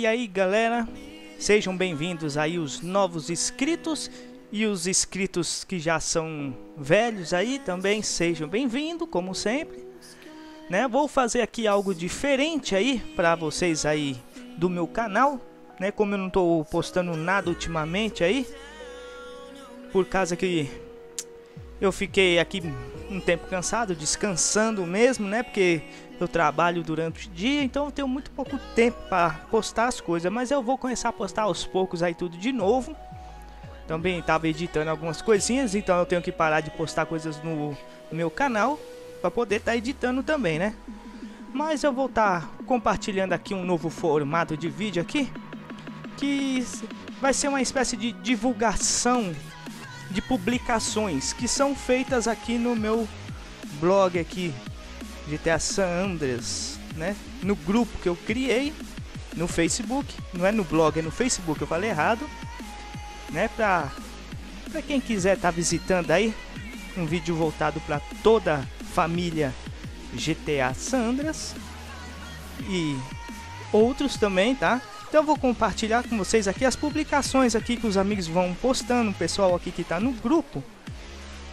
E aí galera, sejam bem-vindos aí os novos inscritos e os inscritos que já são velhos aí também sejam bem-vindos, como sempre, né? Vou fazer aqui algo diferente aí para vocês aí do meu canal, né? Como eu não tô postando nada ultimamente aí, por causa que eu fiquei aqui um tempo cansado, descansando mesmo, né? Porque eu trabalho durante o dia, então eu tenho muito pouco tempo para postar as coisas. Mas eu vou começar a postar aos poucos aí tudo de novo. Também estava editando algumas coisinhas, então eu tenho que parar de postar coisas no meu canal para poder estar editando também, né? Mas eu vou estar compartilhando aqui um novo formato de vídeo aqui, que vai ser uma espécie de divulgação de publicações que são feitas aqui no meu blog aqui, GTA San Andreas, né? No grupo que eu criei no Facebook, não é no blog, é no Facebook, eu falei errado, né? Para quem quiser estar visitando aí, um vídeo voltado para toda a família GTA San Andreas e outros também, tá? Então eu vou compartilhar com vocês aqui as publicações aqui que os amigos vão postando, o pessoal aqui que está no grupo,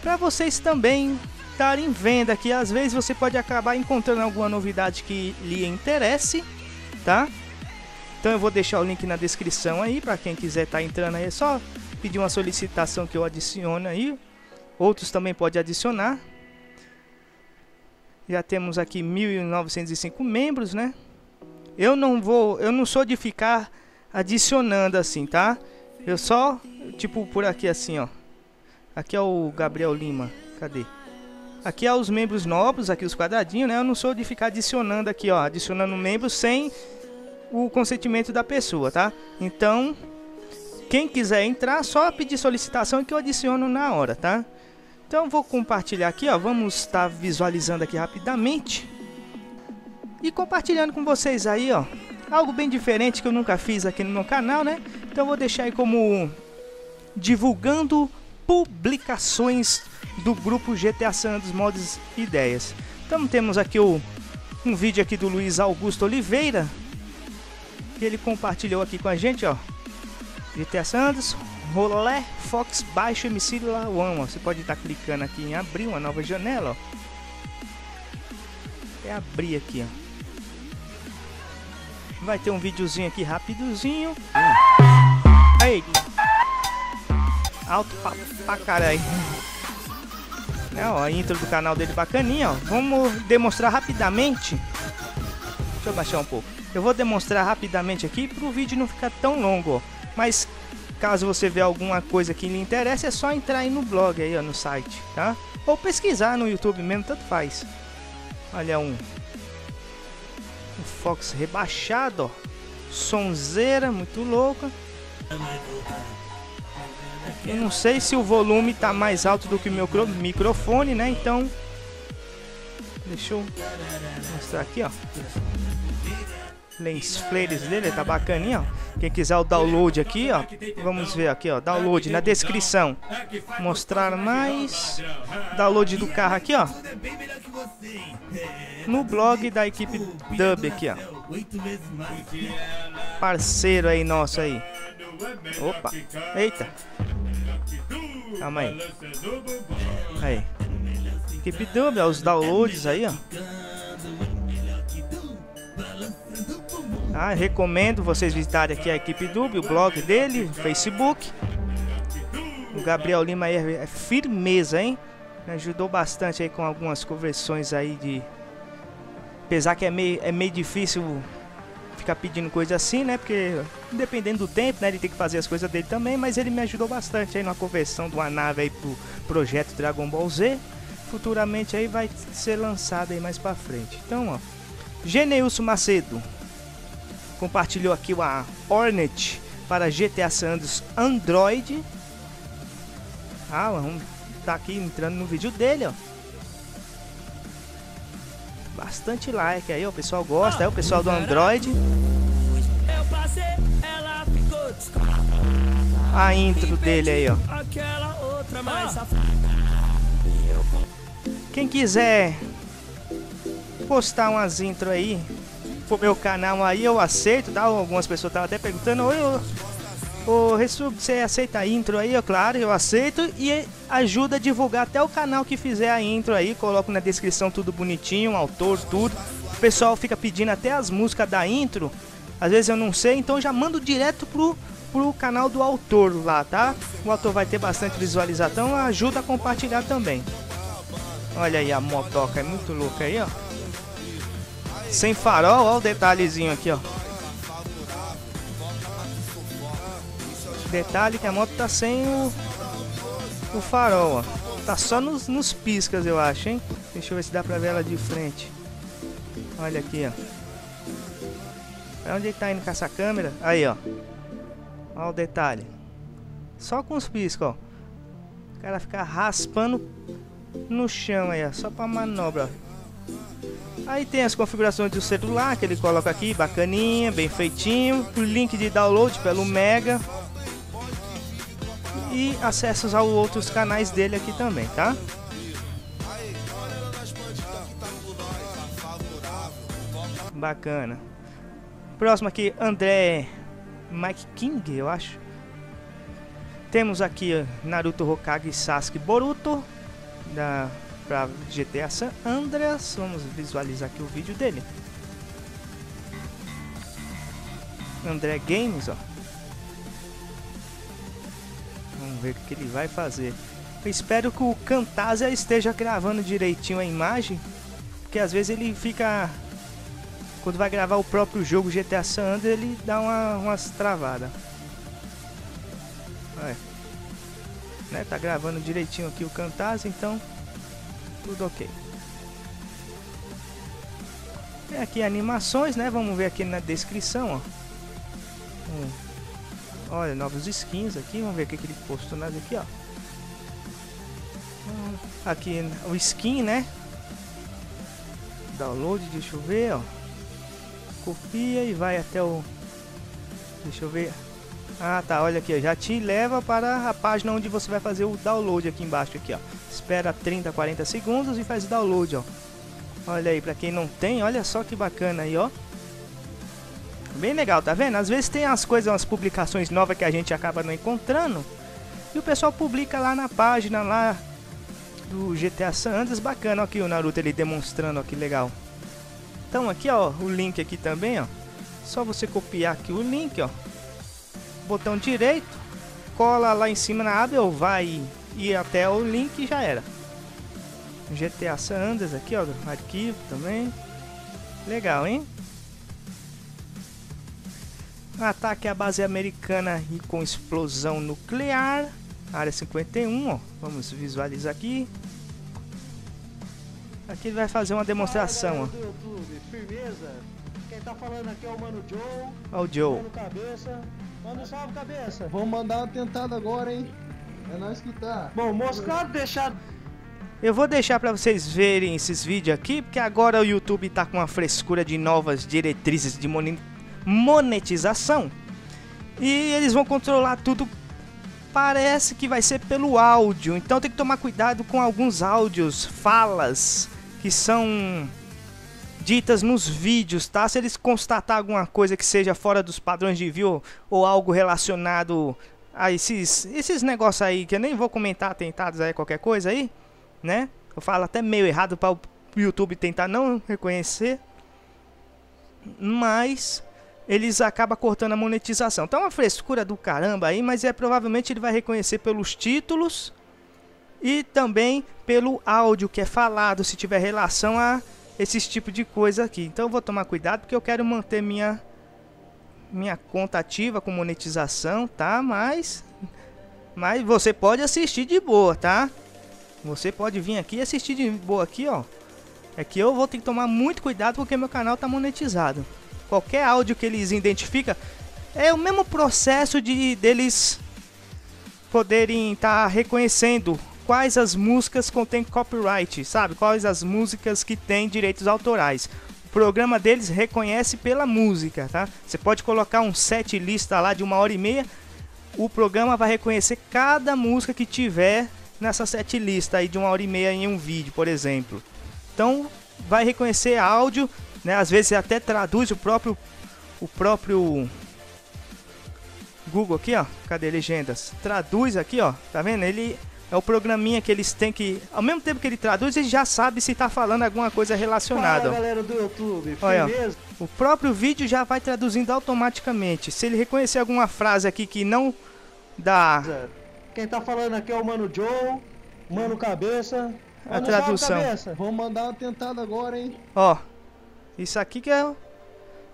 para vocês também estarem vendo aqui. Às vezes você pode acabar encontrando alguma novidade que lhe interesse, tá? Então eu vou deixar o link na descrição aí, para quem quiser estar entrando aí, é só pedir uma solicitação que eu adiciono aí. Outros também pode adicionar. Já temos aqui 1905 membros, né? Eu não sou de ficar adicionando assim, tá? Eu só, tipo, por aqui assim, ó. Aqui é o Gabriel Lima, cadê? Aqui é os membros novos, aqui os quadradinhos, né? Eu não sou de ficar adicionando aqui, ó, adicionando membros sem o consentimento da pessoa, tá? Então, quem quiser entrar, só pedir solicitação que eu adiciono na hora, tá? Então, vou compartilhar aqui, ó, vamos estar visualizando aqui rapidamente. E compartilhando com vocês aí, ó, algo bem diferente que eu nunca fiz aqui no meu canal, né? Então eu vou deixar aí como divulgando publicações do grupo GTA San Andreas Mods Ideias. Então temos aqui um vídeo aqui do Luiz Augusto Oliveira, que ele compartilhou aqui com a gente, ó. GTA San Andreas, Rolé, Fox, Baixo, MC Lawan, ó. Você pode estar clicando aqui em abrir uma nova janela, ó. É abrir aqui, ó. Vai ter um videozinho aqui rapidozinho. Aí, alto pra caralho. A intro do canal dele bacaninha, ó. Vamos demonstrar rapidamente. Deixa eu baixar um pouco. Eu vou demonstrar rapidamente aqui pro vídeo não ficar tão longo, ó. Mas caso você vê alguma coisa que lhe interessa, é só entrar aí no blog aí, ó, no site, tá? Ou pesquisar no YouTube mesmo, tanto faz. Olha um Fox rebaixado, ó. Sonzeira, muito louca. Eu não sei se o volume tá mais alto do que o meu microfone, né? Então, deixa eu mostrar aqui, ó. Lens flares dele, tá bacaninha, ó. Quem quiser o download aqui, ó. Vamos ver aqui, ó. Download na descrição. Mostrar mais. Download do carro aqui, ó. No blog da Equipe Dub aqui, ó. Parceiro aí nosso aí. Opa. Eita. Calma aí. Aí. Equipe Dub, ó. Os downloads aí, ó. Ah, recomendo vocês visitarem aqui a Equipe Dub, o blog dele, o Facebook. O Gabriel Lima aí é firmeza, hein? Me ajudou bastante aí com algumas conversões aí de... Apesar que é meio difícil ficar pedindo coisa assim, né? Porque dependendo do tempo, né? Ele tem que fazer as coisas dele também, mas ele me ajudou bastante aí numa conversão de uma nave aí pro projeto Dragon Ball Z. Futuramente aí vai ser lançado aí mais pra frente. Então, ó. Geneilson Macedo compartilhou aqui a Hornet para GTA San Andreas Android. Ah, vamos tá aqui entrando no vídeo dele, ó. Bastante like aí, ó, o pessoal gosta, é o pessoal do Android. A intro dele aí, ó. Quem quiser postar umas intro aí pro meu canal aí, eu aceito, tá? Algumas pessoas estavam até perguntando, você aceita a intro aí? Eu, claro, eu aceito, e ajuda a divulgar até o canal que fizer a intro aí, coloco na descrição tudo bonitinho, autor, tudo. O pessoal fica pedindo até as músicas da intro, às vezes eu não sei, então já mando direto pro canal do autor lá, tá? O autor vai ter bastante visualização, ajuda a compartilhar também. Olha aí a motoca, é muito louca aí, ó. Sem farol, ó o detalhezinho aqui, ó. Detalhe que a moto tá sem o farol, ó. Tá só nos piscas, eu acho, hein? Deixa eu ver se dá pra ver ela de frente. Olha aqui, ó. Pra onde tá indo com essa câmera? Aí, ó. Olha o detalhe. Só com os piscas, ó. O cara fica raspando no chão aí, ó. Só pra manobra, ó. Aí tem as configurações do celular que ele coloca aqui, bacaninha, bem feitinho. O link de download pelo Mega. E acessos aos outros canais dele aqui também, tá? Bacana. Próximo aqui, André Mike King, eu acho. Temos aqui Naruto, Hokage, Sasuke, Boruto. Para GTA San Andreas. Vamos visualizar aqui o vídeo dele. André Games, ó. Vamos ver o que ele vai fazer. Eu espero que o Camtasia esteja gravando direitinho a imagem, porque às vezes ele fica, quando vai gravar o próprio jogo GTA San Andreas, ele dá umas travadas. É. Né? Tá gravando direitinho aqui o Camtasia, então tudo ok. Tem aqui animações, né? Vamos ver aqui na descrição, ó. Olha, novos skins aqui. Vamos ver o que ele postou nada aqui, ó. Aqui o skin, né? Download, deixa eu ver, ó. Copia e vai até o... Deixa eu ver. Ah, tá, olha aqui, ó. Já te leva para a página onde você vai fazer o download aqui embaixo, aqui, ó. Espera 30, 40 segundos e faz o download, ó. Olha aí, pra quem não tem, olha só que bacana aí, ó. Bem legal, tá vendo? Às vezes tem as coisas, umas publicações novas que a gente acaba não encontrando. E o pessoal publica lá na página, lá do GTA San Andreas. Bacana, ó, aqui o Naruto ele demonstrando, ó, que legal. Então aqui, ó, o link aqui também, ó. Só você copiar aqui o link, ó. Botão direito, cola lá em cima na aba, ou vai ir até o link e já era. GTA San Andreas aqui, ó, arquivo também. Legal, hein? Ataque à base americana e com explosão nuclear. Área 51, ó. Vamos visualizar aqui. Aqui ele vai fazer uma demonstração, ó. Quem tá falando aqui é o Mano Joe. Ó o Joe. Mano, salve, cabeça. Vamos mandar uma tentada agora, hein? É nós que tá. Bom, mostrado, deixado. Eu vou deixar pra vocês verem esses vídeos aqui, porque agora o YouTube tá com uma frescura de novas diretrizes de monetização. E eles vão controlar tudo. Parece que vai ser pelo áudio. Então tem que tomar cuidado com alguns áudios, falas que são ditas nos vídeos, tá? Se eles constatar alguma coisa que seja fora dos padrões de view ou algo relacionado a esses negócios aí, que eu nem vou comentar, tentados aí, qualquer coisa aí, né? Eu falo até meio errado para o YouTube tentar não reconhecer, mas eles acabam cortando a monetização. Tá uma frescura do caramba aí, mas provavelmente ele vai reconhecer pelos títulos e também pelo áudio que é falado, se tiver relação a esses tipos de coisa aqui. Então eu vou tomar cuidado, porque eu quero manter minha conta ativa com monetização, tá? Mas você pode assistir de boa, tá? Você pode vir aqui e assistir de boa aqui, ó. É que eu vou ter que tomar muito cuidado, porque meu canal tá monetizado. Qualquer áudio que eles identificam é o mesmo processo deles poderem estar reconhecendo quais as músicas contêm copyright, sabe? Quais as músicas que têm direitos autorais. O programa deles reconhece pela música, tá? Você pode colocar um set lista lá de 1h30, o programa vai reconhecer cada música que tiver nessa set lista aí de 1h30 em um vídeo, por exemplo. Então vai reconhecer áudio né? Às vezes até traduz o próprio Google aqui, ó. Cadê legendas? Traduz aqui, ó. Tá vendo? Ele é o programinha que eles têm que, ao mesmo tempo que ele traduz, ele já sabe se tá falando alguma coisa relacionada. Fala, galera do YouTube. Olha, mesmo? O próprio vídeo já vai traduzindo automaticamente. Se ele reconhecer alguma frase aqui que não dá. Quem tá falando aqui é o Mano Joe, Mano Cabeça. A tradução. Cabeça. Vamos mandar uma tentada agora, hein? Ó. Isso aqui que é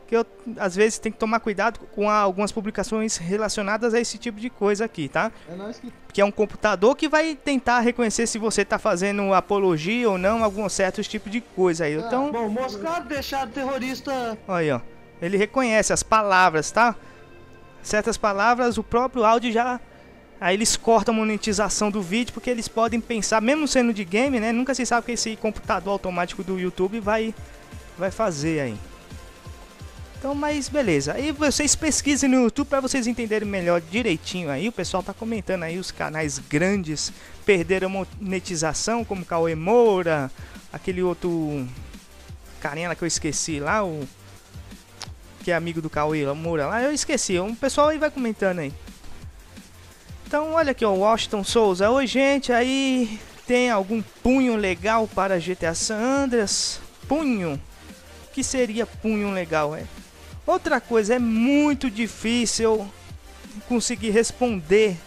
que eu às vezes tem que tomar cuidado com algumas publicações relacionadas a esse tipo de coisa aqui, tá? É nóis que é um computador que vai tentar reconhecer se você tá fazendo apologia ou não, alguns certos tipos de coisa aí. Então, bom, moscado deixado terrorista. Aí, ó. Ele reconhece as palavras, tá? Certas palavras, o próprio áudio já. Aí eles cortam a monetização do vídeo porque eles podem pensar, mesmo sendo de game, né? Nunca se sabe que esse computador automático do YouTube vai fazer aí. Então, mas beleza. Aí vocês pesquisem no YouTube para vocês entenderem melhor direitinho aí. O pessoal tá comentando aí os canais grandes perderam monetização, como Cauê Moura, aquele outro carinha lá que eu esqueci lá, o que é amigo do Cauê Moura lá, eu esqueci. O pessoal aí vai comentando aí. Então, olha aqui, ó, Washington Souza. Oi, gente, aí tem algum punho legal para GTA San Andreas? Punho? O que seria punho legal? É? Outra coisa, é muito difícil conseguir responder,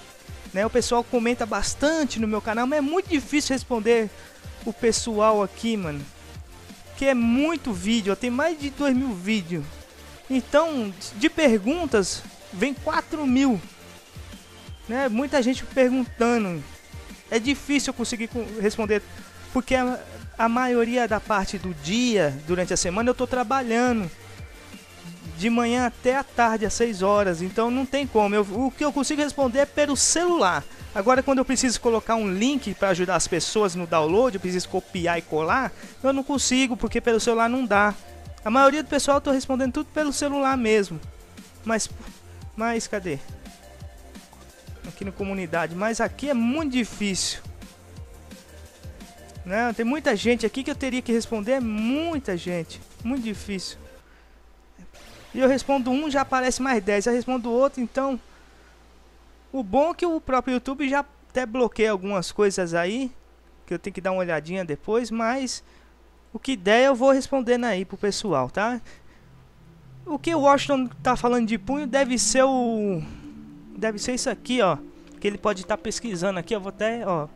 né? O pessoal comenta bastante no meu canal, mas é muito difícil responder o pessoal aqui, mano. Que é muito vídeo, tem mais de 2.000 vídeos. Então, de perguntas, vem 4.000. Né? Muita gente perguntando. É difícil eu conseguir responder, porque a maioria da parte do dia, durante a semana, eu tô trabalhando de manhã até a tarde, às 6 horas. Então não tem como. O que eu consigo responder é pelo celular. Agora, quando eu preciso colocar um link para ajudar as pessoas no download, eu preciso copiar e colar, eu não consigo, porque pelo celular não dá. A maioria do pessoal eu tô respondendo tudo pelo celular mesmo. Mas cadê? Aqui na comunidade, mas aqui é muito difícil, né? Tem muita gente aqui que eu teria que responder, muita gente, muito difícil. E eu respondo um, já aparece mais 10, eu respondo outro, então... O bom é que o próprio YouTube já até bloqueia algumas coisas aí, que eu tenho que dar uma olhadinha depois, mas... O que der eu vou respondendo aí pro pessoal, tá? O que o Washington tá falando de punho deve ser o... Deve ser isso aqui, ó. Que ele pode estar pesquisando aqui. Eu vou até, ó.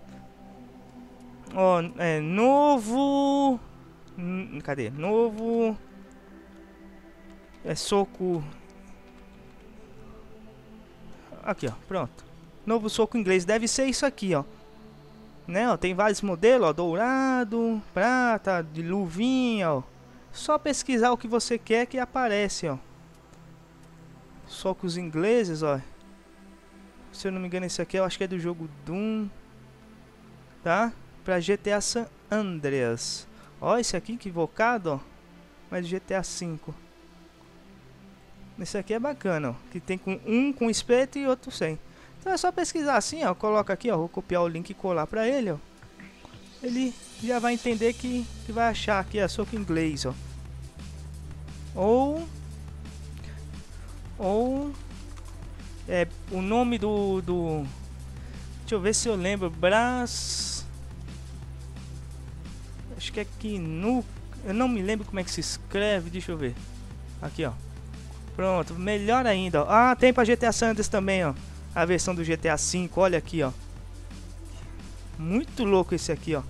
Ó, é novo. Cadê? Novo. É soco. Aqui, ó. Pronto. Novo soco inglês. Deve ser isso aqui, ó. Né, ó. Tem vários modelos, ó. Dourado, prata, de luvinha, ó. Só pesquisar o que você quer que aparece, ó. Socos ingleses, ó. Se eu não me engano, esse aqui eu acho que é do jogo Doom, tá? Pra GTA San Andreas. Ó, esse aqui equivocado, ó. Mas GTA V. Esse aqui é bacana, ó. Que tem um com espeto e outro sem. Então é só pesquisar assim, ó. Coloca aqui, ó. Vou copiar o link e colar pra ele, ó. Ele já vai entender que vai achar aqui, ó. Soco inglês, ó. Ou... É, o nome do... Deixa eu ver se eu lembro. Acho que é Kinu. Eu não me lembro como é que se escreve. Deixa eu ver. Aqui, ó. Pronto. Melhor ainda, ó. Ah, tem pra GTA San Andreas também, ó. A versão do GTA V. Olha aqui, ó. Muito louco esse aqui, ó.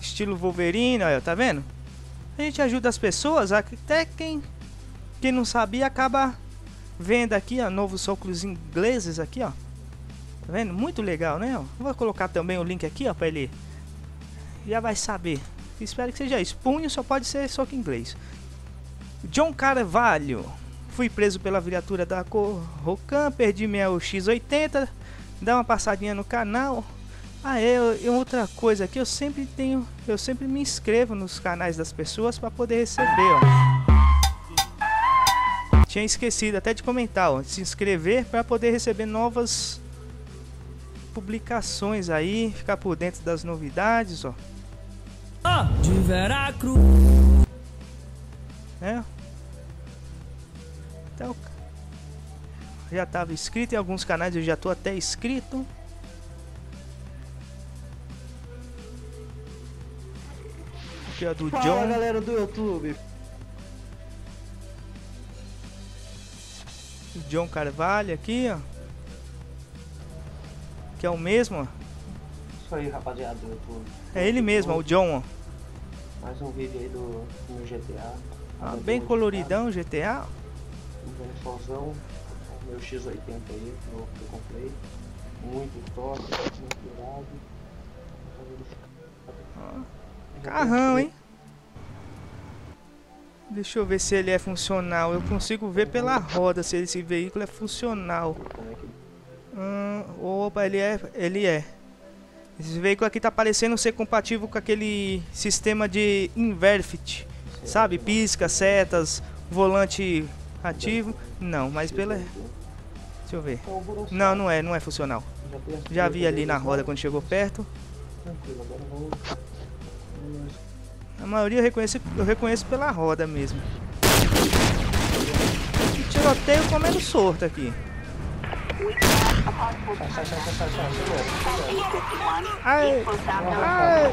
Estilo Wolverine, ó. Tá vendo? A gente ajuda as pessoas. Até quem não sabia acaba... Vendo aqui, ó, novos socos ingleses aqui, ó. Tá vendo? Muito legal, né? Vou colocar também o link aqui, ó, pra ele... Já vai saber. Espero que seja isso. Punho só pode ser soco inglês. John Carvalho. Fui preso pela viatura da Rocan, perdi minha X80. Dá uma passadinha no canal. Ah, é outra coisa aqui. Eu sempre me inscrevo nos canais das pessoas pra poder receber, ó. Tinha esquecido até de comentar, ó, de se inscrever para poder receber novas publicações aí, ficar por dentro das novidades, ó. De Veracruz. né? Então, já estava inscrito em alguns canais, eu já estou até inscrito. Aqui é do John. Fala, galera do YouTube. John Carvalho aqui, ó. Que é o mesmo, ó. Isso aí, rapaziada do YouTube. É ele mesmo, ó, o John, ó. Mais um vídeo aí do GTA. Ah, bem coloridão, GTA. Um solzão, meu X80 aí, novo que eu comprei. Muito top, muito irado. Ah, carrão, hein? Deixa eu ver se ele é funcional. Eu consigo ver pela roda se esse veículo é funcional. Opa, ele é. Esse veículo aqui tá parecendo ser compatível com aquele sistema de ImVehFt, sabe? Pisca, setas, volante ativo. Não, mas pela... Deixa eu ver. Não, não é funcional. Já vi ali na roda quando chegou perto. A maioria eu reconheço pela roda mesmo. E tiroteio comendo sorto aqui. Ai, ai.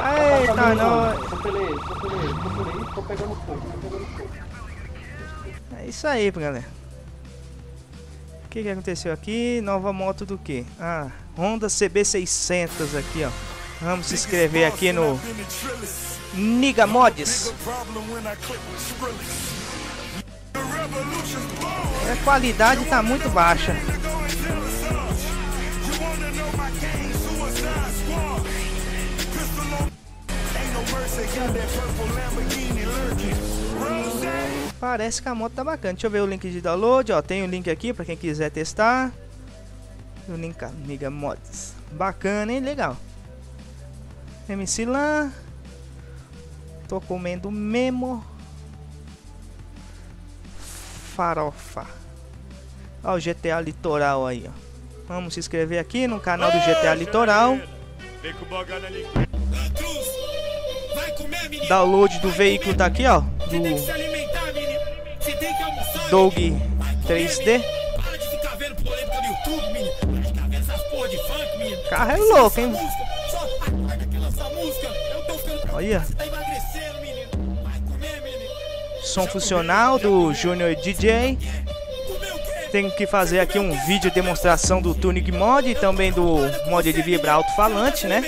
Ai, tá nóis. Tô pegando fogo. É isso aí, galera. O que aconteceu aqui? Nova moto do que? Ah, Honda CB600 aqui, ó. Vamos se inscrever aqui no Niga Mods. A qualidade tá muito baixa. Parece que a moto tá bacana. Deixa eu ver o link de download, ó. Tem o link aqui pra quem quiser testar. O link Niga Mods. Bacana, hein? Legal. MC Lan. Tô comendo memo. Farofa. Ó o GTA Litoral aí, ó. Vamos se inscrever aqui no canal do GTA Litoral. Download do veículo tá aqui, ó. Do Dog 3D. O carro é louco, hein? Olha. Som funcional do Junior DJ. Tenho que fazer aqui um vídeo demonstração do Tuning Mod e também do mod de vibrar alto-falante, né?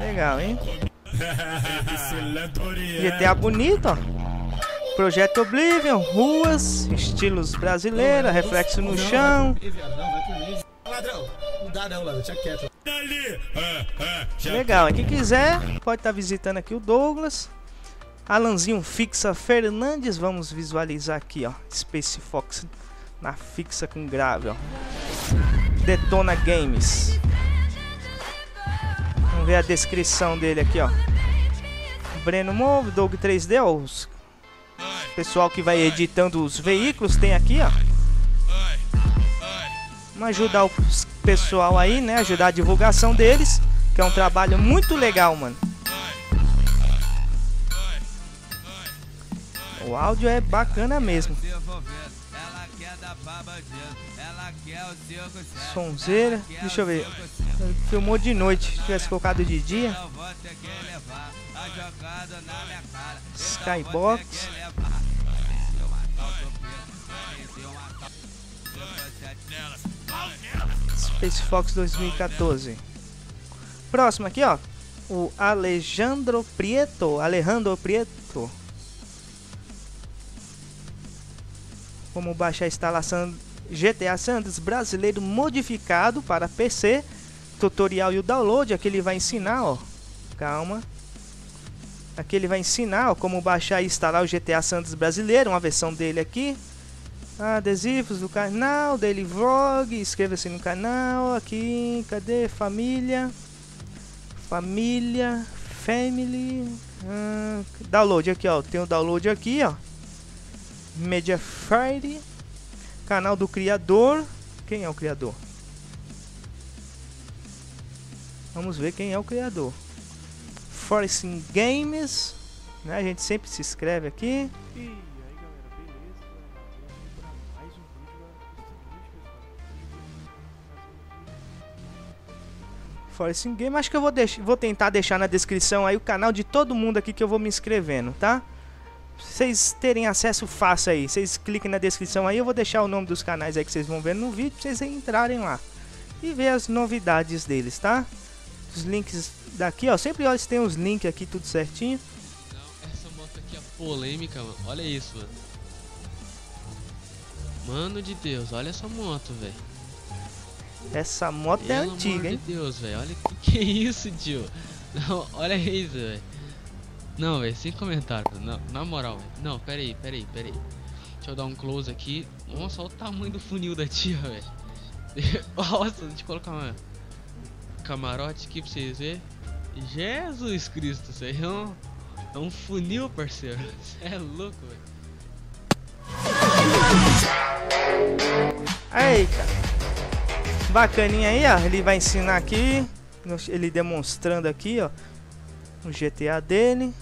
Legal, hein? GTA bonito, ó. Projeto Oblivion, ruas, estilos brasileiros, reflexo no chão. Legal, quem quiser pode estar visitando aqui o Douglas. Alanzinho Fixa Fernandes, vamos visualizar aqui, ó. Space Fox na fixa com grave, ó. Detona Games. Vamos ver a descrição dele aqui, ó. Breno Mov, Dog 3D, ó. Os pessoal que vai editando os veículos tem aqui, ó. Vamos ajudar o pessoal aí, né? Ajudar a divulgação deles, que é um trabalho muito legal, mano. O áudio é bacana mesmo. Sonzeira, deixa eu ver. Filmou de noite, se tivesse colocado de dia. Skybox. Space Fox 2014. Próximo aqui, ó. O Alejandro Prieto. Como baixar a instalação GTA San Andreas brasileiro modificado para PC. Tutorial e o download. Aqui ele vai ensinar, ó. Calma. Aqui ele vai ensinar, ó, como baixar e instalar o GTA San Andreas brasileiro. Uma versão dele aqui. Adesivos do canal, daily vlog. Inscreva-se no canal. Aqui, cadê? Família. Family. Download aqui, ó. Tem o download aqui, ó. ImVehFt, canal do criador. Quem é o criador? Vamos ver quem é o criador. Forcing Games, né? A gente sempre se inscreve aqui. E aí, galera, beleza? Mais um vídeo. Forcing Games, acho que eu vou tentar deixar na descrição aí o canal de todo mundo aqui que eu vou me inscrevendo, tá? Pra vocês terem acesso fácil aí, vocês cliquem na descrição aí, eu vou deixar o nome dos canais aí que vocês vão ver no vídeo, pra vocês entrarem lá e ver as novidades deles, tá? Os links daqui, ó, sempre olha se tem os links aqui tudo certinho. Não, essa moto aqui é polêmica, mano. Olha isso, mano. Mano de Deus, olha essa moto, velho. Essa moto é antiga, hein? Mano de Deus, velho, olha que é isso, tio. Não, olha isso, velho. Não, velho, sem comentário, não, na moral, velho. Não, peraí. Deixa eu dar um close aqui. Nossa, olha o tamanho do funil da tia, velho. Nossa, deixa eu colocar uma camarote aqui pra vocês verem. Jesus Cristo, isso aí é um funil, parceiro. Isso é louco, velho. Aí, cara. Bacaninha aí, ó. Ele vai ensinar aqui. Ele demonstrando aqui, ó, o GTA dele.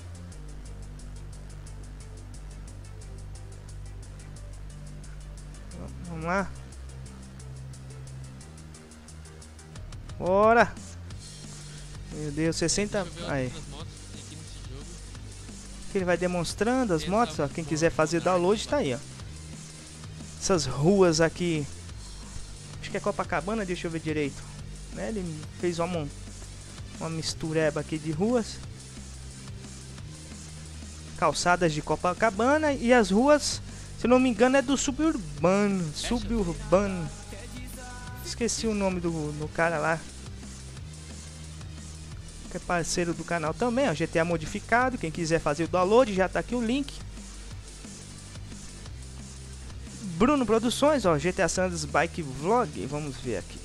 Vamos lá. Bora. Meu Deus, 60. Aí. Aqui ele vai demonstrando as motos, ó. Quem quiser fazer download tá aí, ó. Essas ruas aqui. Acho que é Copacabana, deixa eu ver direito, né? Ele fez uma mistureba aqui de ruas. Calçadas de Copacabana e as ruas, se não me engano, é do suburbano. Esqueci o nome do cara lá, que é parceiro do canal também, ó. GTA modificado, quem quiser fazer o download, já tá aqui o link. Bruno Produções, ó, GTA San Andreas Bike Vlog, vamos ver aqui.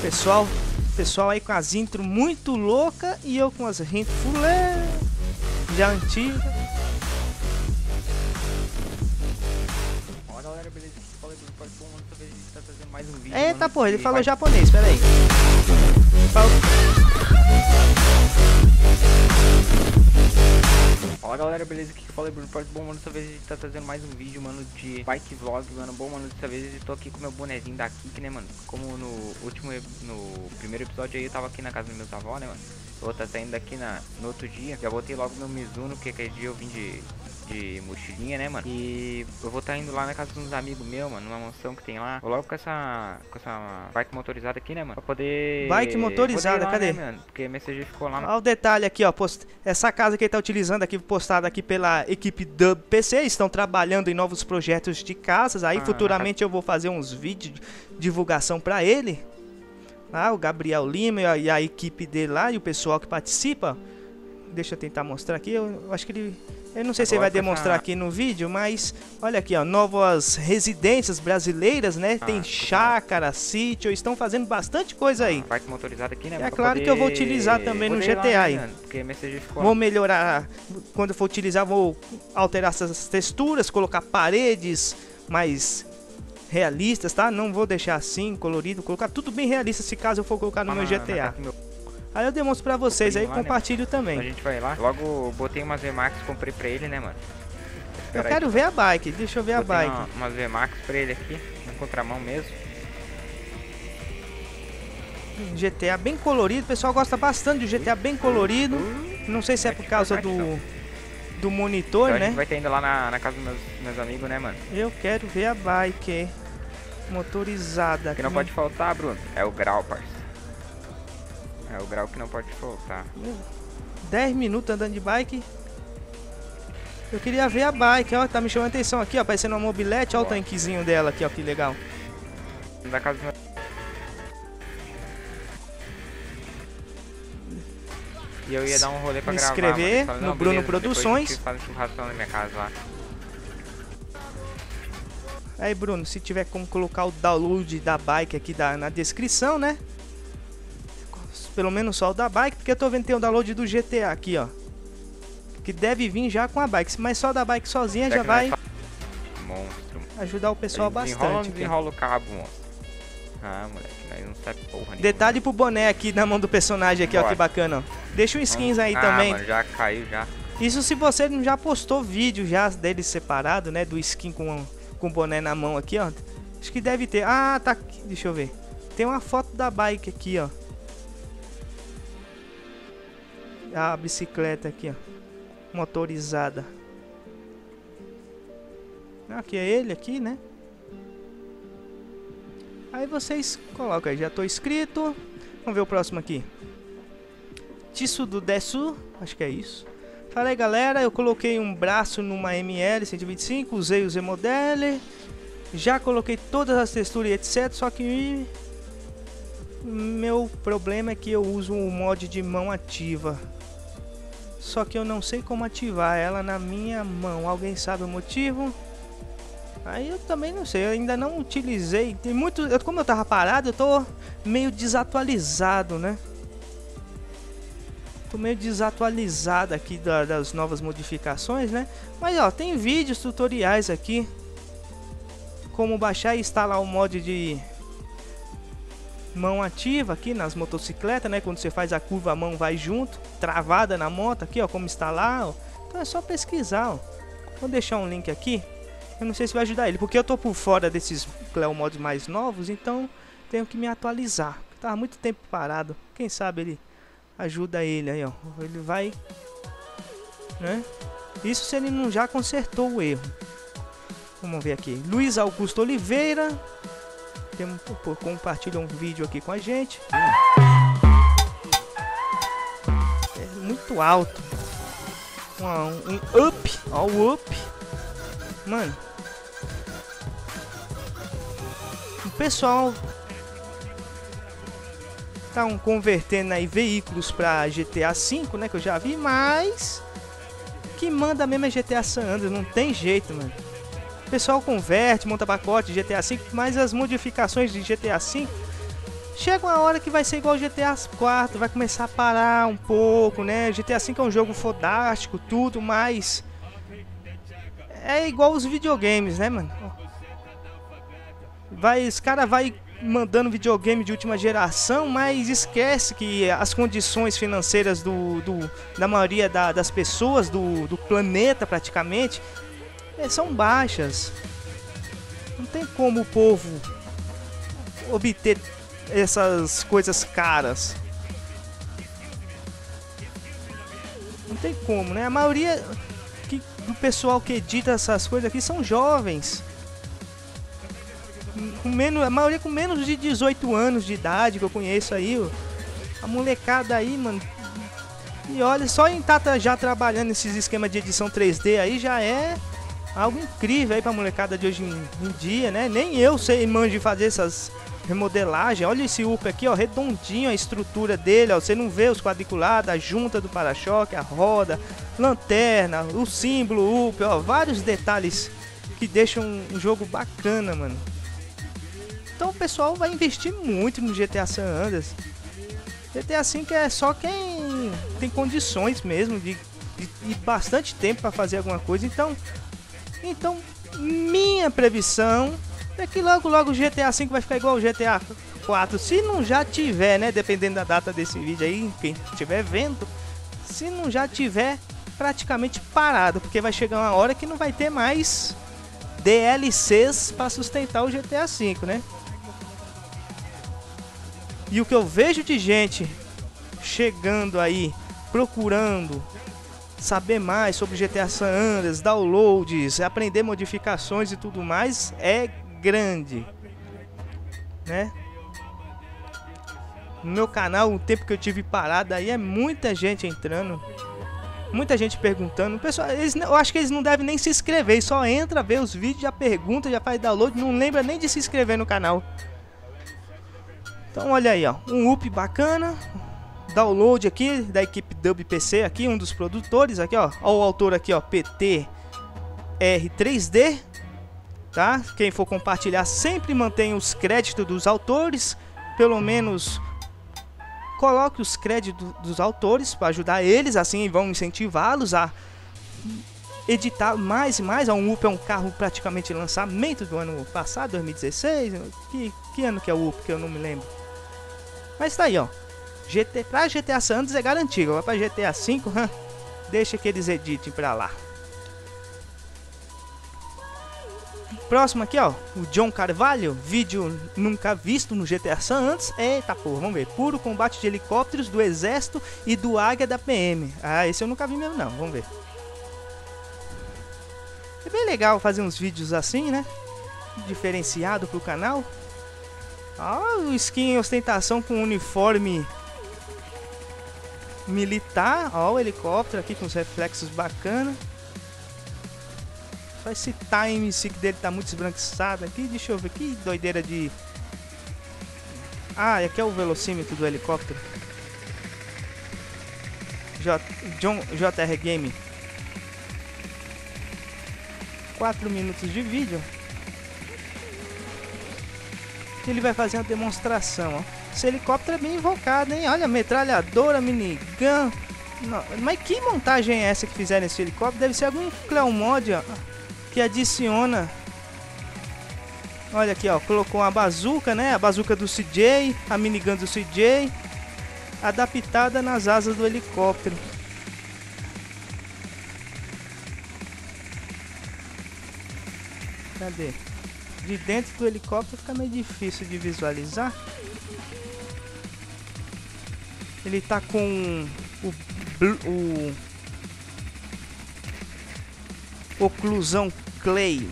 Pessoal aí com as intro muito louca e eu com as intro fulé, já antiga. Olá, galera, beleza? Aqui fala Bruno Porto, a gente tá trazendo mais um vídeo. Eita, porra, ele falou japonês, pera aí. Fala galera, beleza? Aqui que eu falei, Bruno Porto. Bom, mano, dessa vez a gente tá trazendo mais um vídeo, mano, de bike vlog, mano. Bom, mano, dessa vez eu tô aqui com meu bonezinho da Kik, né, mano? Como no primeiro episódio aí eu tava aqui na casa dos meus avós, né, mano? Eu vou tá saindo daqui no outro dia. Já botei logo meu Mizuno, porque aquele dia eu vim de mochilinha, né, mano? E eu vou tá indo lá na casa de uns amigos meus, mano, numa mansão que tem lá. Vou logo com essa bike motorizada aqui, né, mano? Pra poder... Bike motorizada, lá, cadê? Né, mano? Porque a minha CJ ficou lá. Olha o detalhe aqui, ó. Essa casa que ele tá utilizando aqui, postada aqui pela equipe Dub PC. Estão trabalhando em novos projetos de casas. Aí futuramente eu vou fazer uns vídeos de divulgação pra ele. Ah, o Gabriel Lima e a equipe dele lá e o pessoal que participa. Deixa eu tentar mostrar aqui. Eu acho que ele... Eu não sei se ele vai demonstrar aqui no vídeo, mas olha aqui, ó, novas residências brasileiras, né? Tem chácara, sítio, estão fazendo bastante coisa aí. Bike motorizada aqui, né? É claro que eu vou utilizar também no GTA aí. Vou melhorar, quando for utilizar, vou alterar essas texturas, colocar paredes mais realistas, tá? Não vou deixar assim, colorido, colocar tudo bem realista, se caso eu for colocar no meu GTA. Aí eu demonstro pra vocês aí, lá, compartilho, né, também. A gente vai lá. Logo botei umas VMAX, comprei pra ele, né, mano? Espera, eu quero aí ver a bike, deixa eu ver. Botei a bike. Umas VMAX pra ele aqui, na contramão mesmo. GTA bem colorido, o pessoal gosta bastante do GTA bem colorido. Não sei se é por causa do monitor, então, né? A gente vai ter indo lá na casa dos meus amigos, né, mano? Eu quero ver a bike motorizada. O que não pode faltar, Bruno, é o grau, parceiro. É o grau que não pode faltar. 10 minutos andando de bike. Eu queria ver a bike, ó. Tá me chamando a atenção aqui, ó. Parecendo uma mobilete. Ó, o tanquezinho dela aqui, ó. Que legal. Da casa do meu... E eu ia dar um rolê pra gravar. Me inscrever no Bruno Produções. Faz churrasco na minha casa lá. Aí, Bruno, se tiver como colocar o download da bike aqui na descrição, né? Pelo menos só o da bike, porque eu tô vendo que tem o download do GTA aqui, ó. Que deve vir já com a bike, mas só da bike sozinha já vai monstro ajudar o pessoal bastante. Desenrola o cabo, monstro. Ah, moleque, nós não sabe porra nenhuma. Detalhe pro boné aqui na mão do personagem aqui, ó, que bacana, ó. Deixa um skins aí também. Mano, já caiu, já. Isso se você não já postou vídeo já dele separado, né? Do skin com o boné na mão aqui, ó. Acho que deve ter. Ah, tá aqui, deixa eu ver. Tem uma foto da bike aqui, ó. A bicicleta aqui, ó. Motorizada. Aqui é ele, aqui, né? Aí vocês colocam aí. Já tô inscrito. Vamos ver o próximo aqui. Tissu do Dessu. Acho que é isso. Fala aí, galera. Eu coloquei um braço numa ML 125. Usei o Z Model. Já coloquei todas as texturas e etc. Só que meu problema é que eu uso um mod de mão ativa. Só que eu não sei como ativar ela na minha mão. Alguém sabe o motivo? Aí eu também não sei, eu ainda não utilizei. Tem muito, como eu tava parado, eu tô meio desatualizado, né? Tô meio desatualizado aqui das novas modificações, né? Mas ó, tem vídeos, tutoriais aqui como baixar e instalar o mod de mão ativa aqui nas motocicletas, né? Quando você faz a curva, a mão vai junto, travada na moto aqui, ó, como instalar, ó. Então é só pesquisar, ó. Vou deixar um link aqui. Eu não sei se vai ajudar ele, porque eu tô por fora desses Cleo Mods mais novos, então tenho que me atualizar. Tava muito tempo parado. Quem sabe ele ajuda ele aí, ó. Ele vai, né? Isso se ele não já consertou o erro. Vamos ver aqui. Luiz Augusto Oliveira compartilha um vídeo aqui com a gente. É muito alto. Um up, ó, o up. Mano, o pessoal tá convertendo aí veículos para GTA V, né, que eu já vi, mas que manda mesmo é GTA San Andreas, não tem jeito, mano. O pessoal converte, monta pacote de GTA V, mas as modificações de GTA V chega uma hora que vai ser igual GTA 4, vai começar a parar um pouco, né? GTA V é um jogo fodástico, tudo, mas é igual os videogames, né, mano? Vai, os caras vai mandando videogame de última geração, mas esquece que as condições financeiras da maioria das pessoas, do planeta praticamente, são baixas. Não tem como o povo obter essas coisas caras. Não tem como, né? A maioria do pessoal que edita essas coisas aqui são jovens, a maioria com menos de 18 anos de idade que eu conheço aí, ó. A molecada aí, mano. E olha, só em estar já trabalhando nesses esquemas de edição 3D aí já é algo incrível aí pra molecada de hoje em dia, né? Nem eu sei manjo de fazer essas remodelagens. Olha esse UP aqui, ó, redondinho a estrutura dele, ó. Você não vê os quadriculados, a junta do para-choque, a roda, lanterna, o símbolo UP, ó, vários detalhes que deixam um jogo bacana, mano. Então o pessoal vai investir muito no GTA San Andreas. GTA V é só quem tem condições mesmo de bastante tempo para fazer alguma coisa. Então minha previsão é que logo o GTA V vai ficar igual o GTA 4, se não já tiver, né? Dependendo da data desse vídeo aí, quem estiver vendo, se não já tiver praticamente parado, porque vai chegar uma hora que não vai ter mais DLCs para sustentar o GTA V, né? E o que eu vejo de gente chegando aí, procurando saber mais sobre GTA San Andreas, downloads, aprender modificações e tudo mais, é grande, né? No meu canal, o tempo que eu tive parado aí, é muita gente entrando, muita gente perguntando. Pessoal, eu acho que eles não devem nem se inscrever, só entra, vê os vídeos, já pergunta, já faz download, não lembra nem de se inscrever no canal. Então olha aí, ó, um up bacana, download aqui da Equipe WPC aqui, um dos produtores aqui, ó, o autor aqui, ó, PT R3D, tá? Quem for compartilhar sempre mantém os créditos dos autores, pelo menos coloque os créditos dos autores para ajudar eles, assim vão incentivá-los a editar mais e mais. A 1UP é um carro praticamente lançamento do ano passado, 2016, que Que ano que é o UP, que eu não me lembro. Mas tá aí, ó. Pra GTA San Andreas é garantido. Vai pra GTA V, deixa que eles editem pra lá. Próximo aqui, ó, o John Carvalho, vídeo nunca visto no GTA San Andreas. Eita porra, vamos ver. Puro combate de helicópteros do Exército e do Águia da PM. Ah, esse eu nunca vi mesmo não, vamos ver. É bem legal fazer uns vídeos assim, né? Diferenciado pro canal. Ah, o skin ostentação com uniforme militar. Ó, o helicóptero aqui com os reflexos bacana. Só esse time stick dele tá muito esbranquiçado aqui. Deixa eu ver, que doideira de... Ah, aqui é o velocímetro do helicóptero. JR Game. 4 minutos de vídeo. Ele vai fazer uma demonstração, ó. Esse helicóptero é bem invocado, hein? Olha, metralhadora, minigun. Não, mas que montagem é essa que fizeram esse helicóptero? Deve ser algum Cleo Mod, ó, que adiciona. Olha aqui, ó, colocou a bazuca, né? A bazuca do CJ, a minigun do CJ, adaptada nas asas do helicóptero. Cadê? De dentro do helicóptero fica meio difícil de visualizar. Ele tá com o oclusão Clay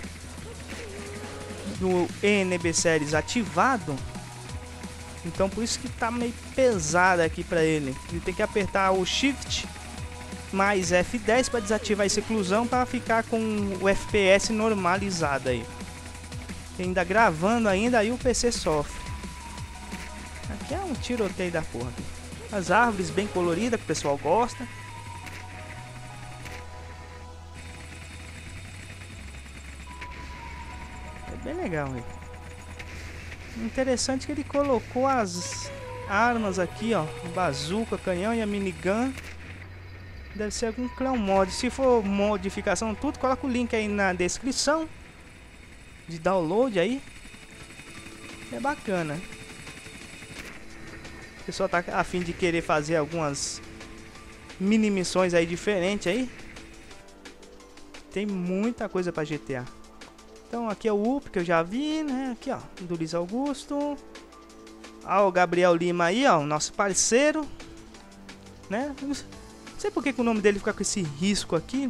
do ENB Series ativado, então por isso que tá meio pesada aqui para ele. Ele tem que apertar o Shift mais F10 para desativar esse oclusão, para ficar com o FPS normalizado aí. Ainda gravando ainda, aí o PC sofre. Aqui é um tiroteio da porra aqui. As árvores bem coloridas que o pessoal gosta. É bem legal, velho. Interessante que ele colocou as armas aqui, ó. Bazuca, canhão e a minigun. Deve ser algum clã mod. Se for modificação tudo, coloca o link aí na descrição. De download aí. É bacana. O pessoal tá a fim de querer fazer algumas mini missões aí diferentes aí. Tem muita coisa pra GTA. Então aqui é o UP que eu já vi, né? Aqui, ó, do Luiz Augusto. Ah, o Gabriel Lima aí, ó, o nosso parceiro, né? Não sei porque que o nome dele fica com esse risco aqui.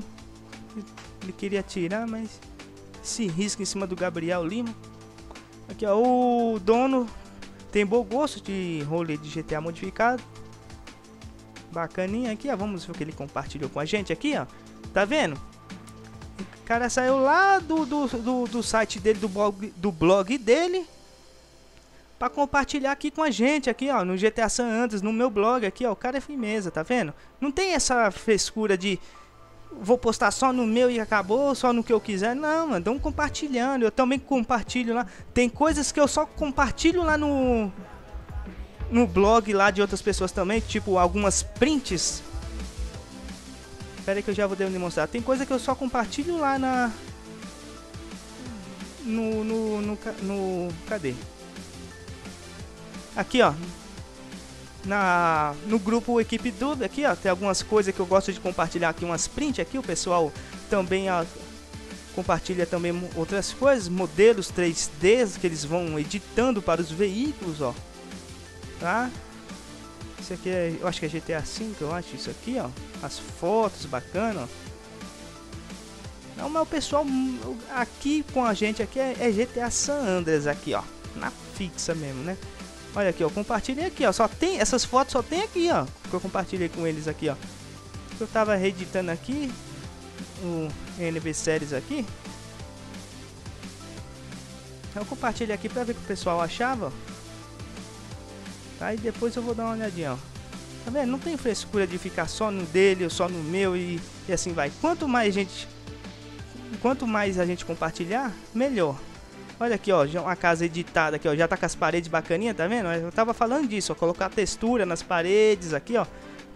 Ele queria tirar, mas... esse risco em cima do Gabriel Lima. Aqui, ó, o dono tem bom gosto de rolê de GTA modificado. Bacaninha aqui, ó. Vamos ver o que ele compartilhou com a gente aqui, ó. Tá vendo? O cara saiu lá do site dele, do blog dele, pra compartilhar aqui com a gente, aqui, ó, no GTA San Andreas, no meu blog aqui, ó. O cara é firmeza, tá vendo? Não tem essa frescura de... vou postar só no meu e acabou, só no que eu quiser. Não, mano, estão compartilhando. Eu também compartilho lá. Tem coisas que eu só compartilho lá no blog lá de outras pessoas também. Tipo, algumas prints. Espera aí que eu já vou demonstrar. Tem coisa que eu só compartilho lá na... cadê? Aqui, ó. No grupo Equipe Dub aqui, ó, tem algumas coisas que eu gosto de compartilhar aqui, umas prints aqui, o pessoal também, ó, compartilha também outras coisas, modelos 3D que eles vão editando para os veículos, ó, tá? Isso aqui é, eu acho que é GTA V, eu acho isso aqui, ó, as fotos bacana, ó. Não, mas o pessoal aqui com a gente aqui é GTA San Andreas aqui, ó, na fixa mesmo, né? Olha aqui, ó, compartilhei aqui, ó, só tem, essas fotos só tem aqui, ó, que eu compartilhei com eles aqui, ó. Eu tava reeditando aqui, o ENB Series aqui. Eu compartilhei aqui pra ver o que o pessoal achava. Aí tá, depois eu vou dar uma olhadinha, ó. Tá vendo? Não tem frescura de ficar só no dele ou só no meu e assim vai. Quanto mais a gente compartilhar, melhor. Olha aqui, ó, a casa editada aqui, ó, já tá com as paredes bacaninha, tá vendo? Eu tava falando disso, ó, colocar textura nas paredes aqui, ó.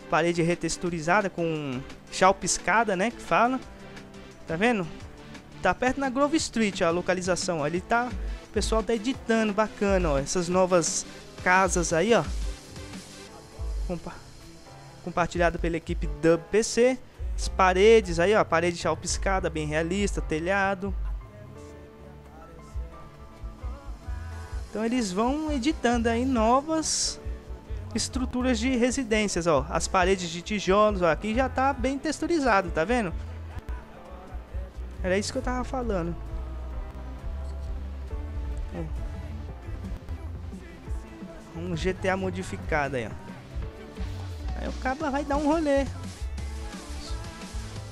Parede retexturizada com chalpiscada, né, que fala. Tá vendo? Tá perto na Grove Street, ó, a localização, ó. Ele tá pessoal tá editando, bacana, ó. Essas novas casas aí, ó. Compartilhada pela equipe WPC. As paredes aí, ó. Parede chalpiscada, bem realista, telhado. Então eles vão editando aí novas estruturas de residências, ó. As paredes de tijolos, ó. Aqui já tá bem texturizado, tá vendo? Era isso que eu tava falando. Um GTA modificado aí, ó. Aí o cara vai dar um rolê.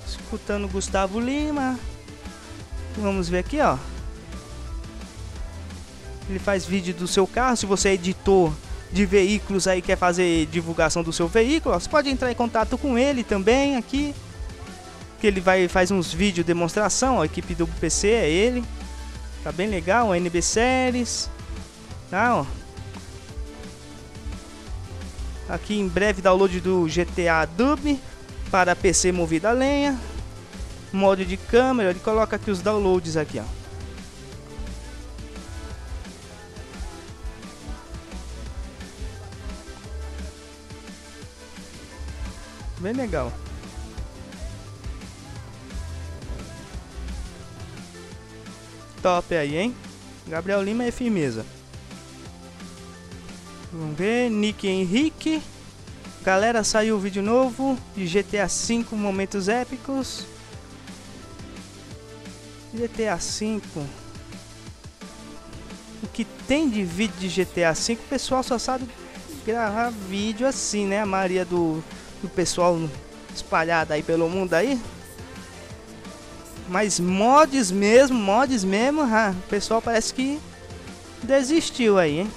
Escutando Gustavo Lima. Vamos ver aqui, ó. Ele faz vídeo do seu carro. Se você é editor de veículos aí, quer fazer divulgação do seu veículo, ó, você pode entrar em contato com ele também aqui. Que ele vai faz uns vídeos demonstração, ó. A equipe do PC é ele. Tá bem legal, ó, ENB Series. Tá, ó. Aqui em breve download do GTA Dub para PC movido a lenha. Modo de câmera, ele coloca aqui os downloads aqui, ó. Bem legal. Top aí, hein? Gabriel Lima é firmeza. Vamos ver, Nick Henrique. Galera, saiu o vídeo novo de GTA V, momentos épicos. GTA V. O que tem de vídeo de GTA V? O pessoal só sabe gravar vídeo assim, né? A maioria do pessoal espalhado aí pelo mundo aí. Mas mods mesmo, o pessoal parece que desistiu aí, hein?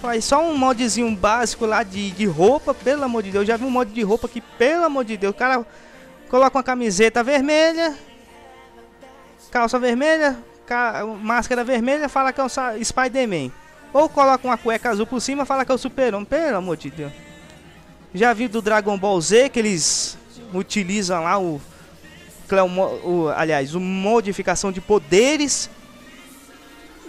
Faz só um modzinho básico lá de roupa, pelo amor de Deus. Já vi um mod de roupa que, pelo amor de Deus, o cara coloca uma camiseta vermelha, calça vermelha, máscara vermelha, fala que é um Spider-Man. Ou coloca uma cueca azul por cima, fala que é o Super-Homem, pelo amor de Deus. Já vi do Dragon Ball Z que eles utilizam lá o Cleo, aliás, uma modificação de poderes.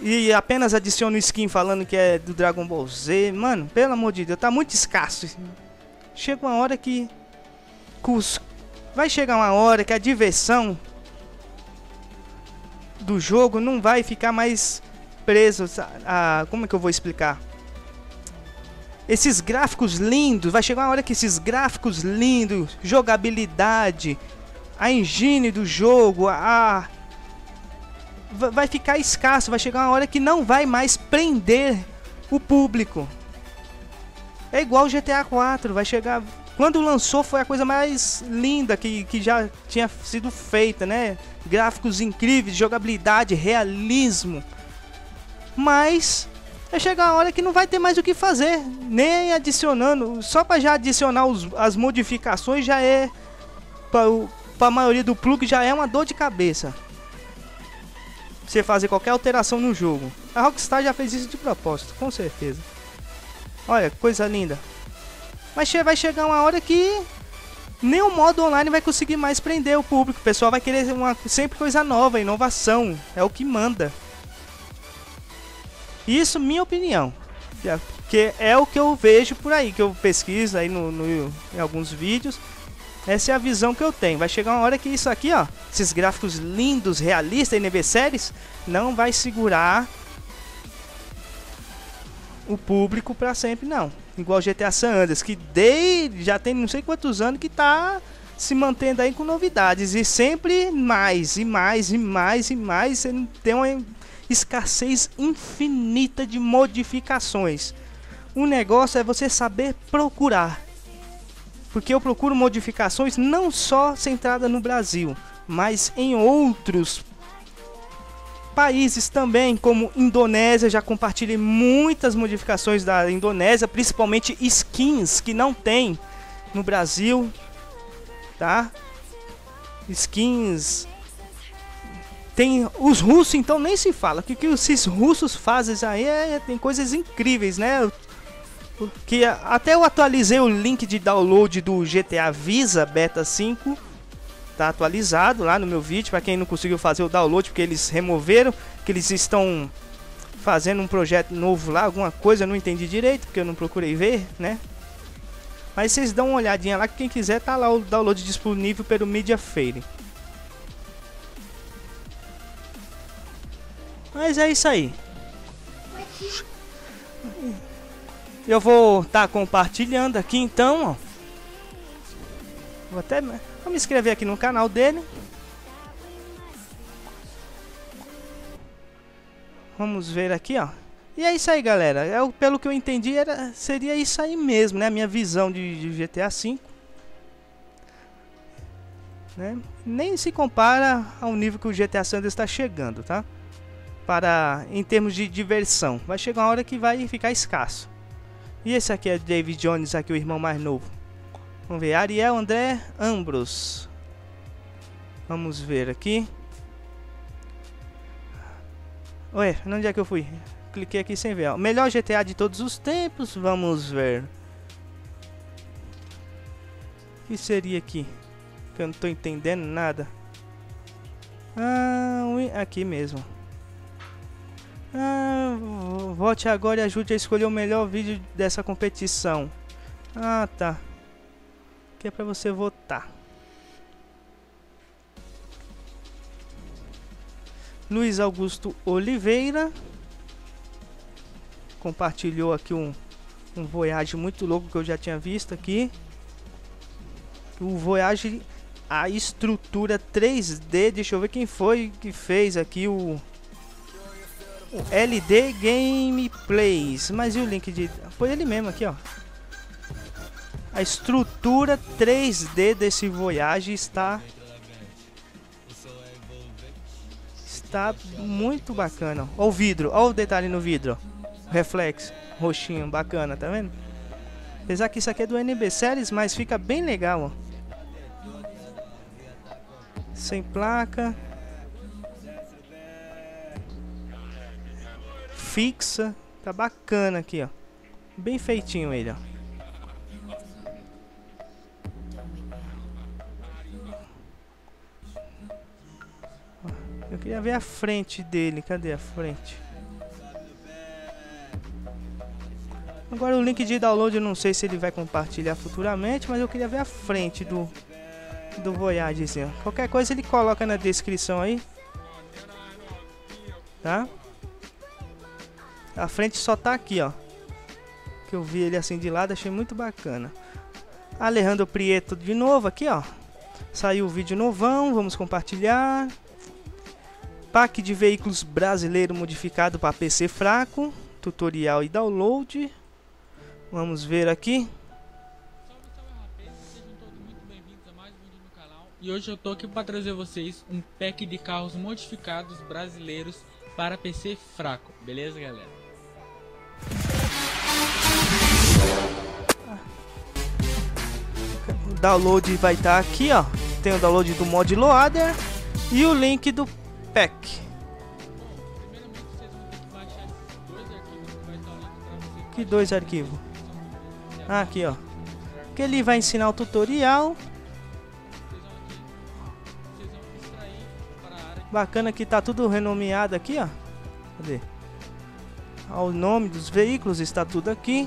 E apenas adiciona o skin falando que é do Dragon Ball Z. Mano, pelo amor de Deus, tá muito escasso. Chega uma hora que... Vai chegar uma hora que a diversão do jogo não vai ficar mais preso a... Como é que eu vou explicar? Esses gráficos lindos. Vai chegar uma hora que esses gráficos lindos, jogabilidade, a engine do jogo, a... vai ficar escasso, vai chegar uma hora que não vai mais prender o público. É igual o GTA 4, vai chegar... Quando lançou foi a coisa mais linda que já tinha sido feita, né? Gráficos incríveis, jogabilidade, realismo. Mas vai chegar uma hora que não vai ter mais o que fazer, nem adicionando. Só para já adicionar as modificações já é... Para a maioria do plug já é uma dor de cabeça. Você fazer qualquer alteração no jogo. A Rockstar já fez isso de propósito, com certeza. Olha, coisa linda. Mas vai chegar uma hora que nem o modo online vai conseguir mais prender o público. O pessoal vai querer sempre coisa nova, inovação. É o que manda. Isso, minha opinião. Que é o que eu vejo por aí, que eu pesquiso aí em alguns vídeos. Essa é a visão que eu tenho. Vai chegar uma hora que isso aqui, ó, esses gráficos lindos, realistas, ENB Series, não vai segurar o público pra sempre, não. Igual GTA San Andreas, que já tem não sei quantos anos que tá se mantendo aí com novidades. E sempre mais, e mais, e mais, e mais. Você tem uma escassez infinita de modificações. O negócio é você saber procurar. Porque eu procuro modificações não só centrada no Brasil, mas em outros países também, como Indonésia. Já compartilhei muitas modificações da Indonésia, principalmente skins que não tem no Brasil, tá? Skins... Tem os russos, então nem se fala. O que os russos fazem aí tem coisas incríveis, né? Porque até eu atualizei o link de download do GTA VISA Beta 5. Tá atualizado lá no meu vídeo, para quem não conseguiu fazer o download porque eles removeram, que eles estão fazendo um projeto novo lá, alguma coisa, eu não entendi direito, porque eu não procurei ver, né? Mas vocês dão uma olhadinha lá, que quem quiser tá lá o download disponível pelo MediaFire. Mas é isso aí. Eu vou estar compartilhando aqui então, ó. Vou até me inscrever aqui no canal dele. Vamos ver aqui, ó. E é isso aí, galera. Eu, pelo que eu entendi, seria isso aí mesmo, né? A minha visão de GTA V. Né? Nem se compara ao nível que o GTA San Andreas está chegando, tá? Em termos de diversão. Vai chegar uma hora que vai ficar escasso. E esse aqui é David Jones, aqui o irmão mais novo. Vamos ver, Ariel André Ambros. Vamos ver aqui. Ué, onde é que eu fui? Cliquei aqui sem ver, ó. Melhor GTA de todos os tempos, vamos ver. O que seria aqui? Que eu não tô entendendo nada. Ah, aqui mesmo. Ah, vote agora e ajude a escolher o melhor vídeo dessa competição. Ah, tá. Que é pra você votar. Luiz Augusto Oliveira compartilhou aqui um Voyage muito louco que eu já tinha visto aqui. O Voyage, a estrutura 3D. Deixa eu ver quem foi que fez aqui o LD Gameplays. Mas e o link de... Foi ele mesmo aqui, ó. A estrutura 3D desse Voyage está muito bacana. Olha o vidro, olha o detalhe no vidro. O reflexo roxinho, bacana, tá vendo? Apesar que isso aqui é do ENB Series, mas fica bem legal, ó. Sem placa. Fixa, tá bacana aqui, ó. Bem feitinho ele, ó. Eu queria ver a frente dele. Cadê a frente? Agora o link de download eu não sei se ele vai compartilhar futuramente, mas eu queria ver a frente do Voyage. Qualquer coisa ele coloca na descrição aí, tá? A frente só tá aqui, ó. Que eu vi ele assim de lado, achei muito bacana. Alejandro Prieto de novo aqui, ó. Saiu o vídeo novão, vamos compartilhar. Pack de veículos brasileiro modificado para PC fraco. Tutorial e download. Vamos ver aqui. E hoje eu tô aqui para trazer vocês um pack de carros modificados brasileiros para PC fraco. Beleza, galera? O download vai estar aqui, ó. Tem o download do mod Loader e o link do pack. Que dois arquivos? Ah, aqui, ó. Que ele vai ensinar o tutorial. Bacana que tá tudo renomeado aqui, ó. Cadê? O nome dos veículos está tudo aqui.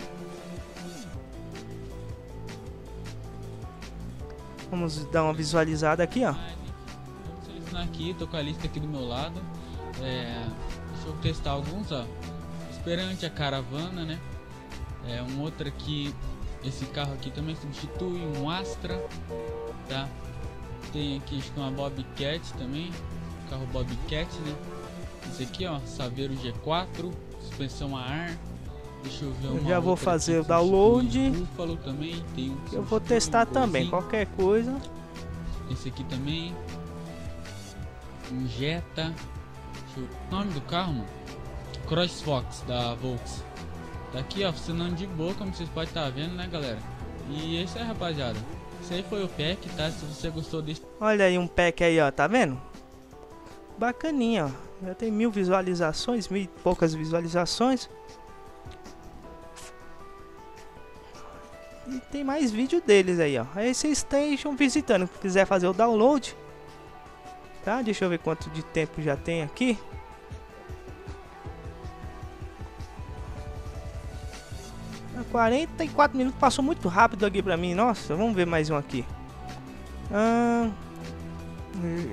Vamos dar uma visualizada aqui, ó. Aqui, tô com a lista aqui do meu lado. Deixa eu testar alguns, ó. Esperante, a caravana, né? Um outro aqui. Esse carro aqui também substitui um Astra, tá? Tem aqui, acho que uma Bobcat também. Carro Bobcat, né? Esse aqui, ó, Saveiro G4, suspensão a ar. Deixa eu ver. Eu já vou fazer o download. Búfalo também. Tem um, eu vou testar também, qualquer coisa. Esse aqui também. Um Jetta. O nome do carro, mano? CrossFox, da Volks. Tá aqui, ó, funcionando de boa, como vocês podem estar vendo, né, galera? E é isso aí, rapaziada. Esse aí foi o pack, tá? Se você gostou desse... Olha aí um pack aí, ó, tá vendo? Bacaninha, ó. Já tem 1000 visualizações, 1000 e poucas visualizações. E tem mais vídeo deles aí, ó. Aí vocês estejam visitando. Se quiser fazer o download... Tá, deixa eu ver quanto de tempo já tem aqui. 44 minutos, passou muito rápido aqui pra mim. Nossa, vamos ver mais um aqui.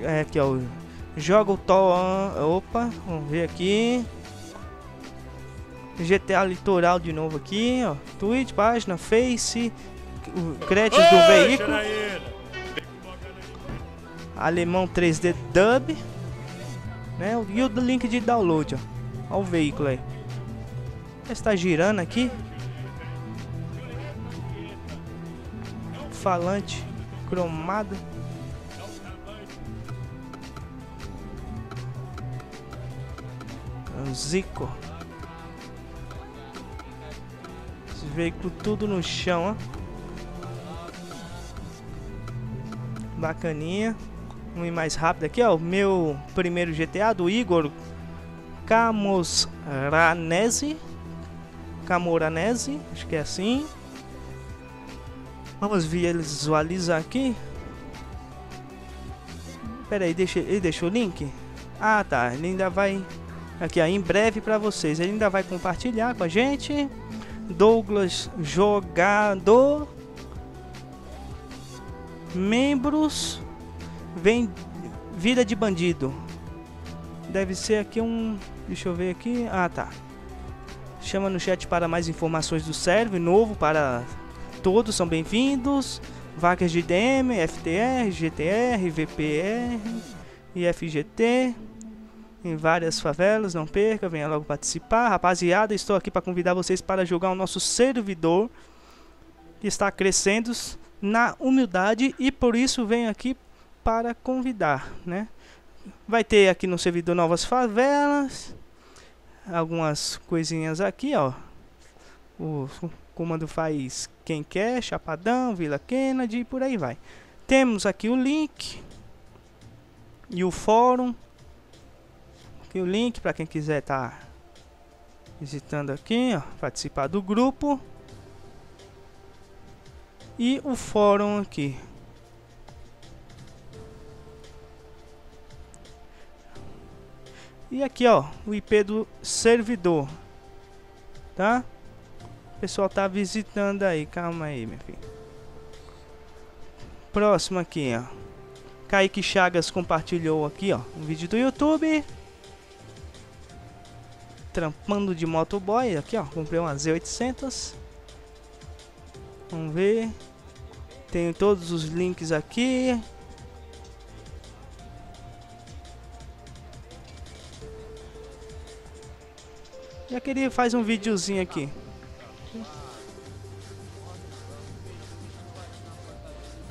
É aqui, ó. Joga o Tol. Opa, vamos ver aqui. GTA Litoral de novo aqui, ó. Twitch, página, Face, o crédito do veículo. Alemão 3D Dub, né? E o link de download, ó. Olha o veículo aí. Está girando aqui. Falante cromado. Zico. Esse veículo tudo no chão, ó. Bacaninha. Vamos ir mais rápido aqui, ó. O meu primeiro GTA do Igor Camoranesi, acho que é assim. Vamos visualizar aqui. Pera aí, ele deixou o link? Ah, tá, ele ainda vai... Aqui, ó, em breve pra vocês. Ele ainda vai compartilhar com a gente. Douglas, jogador. Membros. Vem... Vida de bandido. Deve ser aqui um... Deixa eu ver aqui... Ah, tá. Chama no chat para mais informações do serve novo para... Todos são bem-vindos. Vagas de DM, FTR, GTR, VPR e FGT. Em várias favelas, não perca, venha logo participar. Rapaziada, estou aqui para convidar vocês para jogar o nosso servidor, que está crescendo na humildade, e por isso venho aqui para convidar, né? Vai ter aqui no servidor novas favelas, algumas coisinhas aqui, ó. O comando faz quem quer, Chapadão, Vila Kennedy e por aí vai. Temos aqui o link e o fórum. Aqui o link para quem quiser tá visitando aqui, ó, participar do grupo. E o fórum aqui. E aqui, ó, o IP do servidor, tá? O pessoal tá visitando aí, calma aí, meu filho. Próximo aqui, ó. Kaique Chagas compartilhou aqui, ó, um vídeo do YouTube. Trampando de motoboy, aqui, ó, comprei uma Z800. Vamos ver. Tenho todos os links aqui. Já queria fazer um videozinho aqui.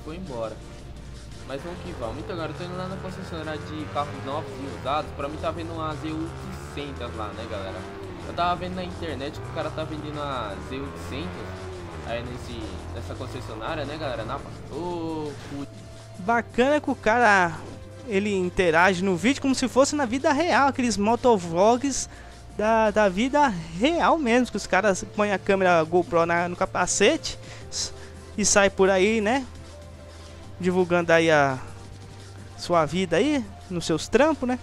Foi embora. Mas vamos que vamos. Então, agora eu tô indo lá na concessionária de carros novos e usados. Pra mim tá vendo uma Z800 lá, né, galera? Eu tava vendo na internet que o cara tá vendendo a Z800 aí nessa concessionária, né, galera? Na... Oh, puta. Bacana que o cara, ele interage no vídeo como se fosse na vida real. Aqueles motovlogs da vida real mesmo, que os caras põem a câmera GoPro no capacete e sai por aí, né? Divulgando aí a sua vida aí, nos seus trampos, né?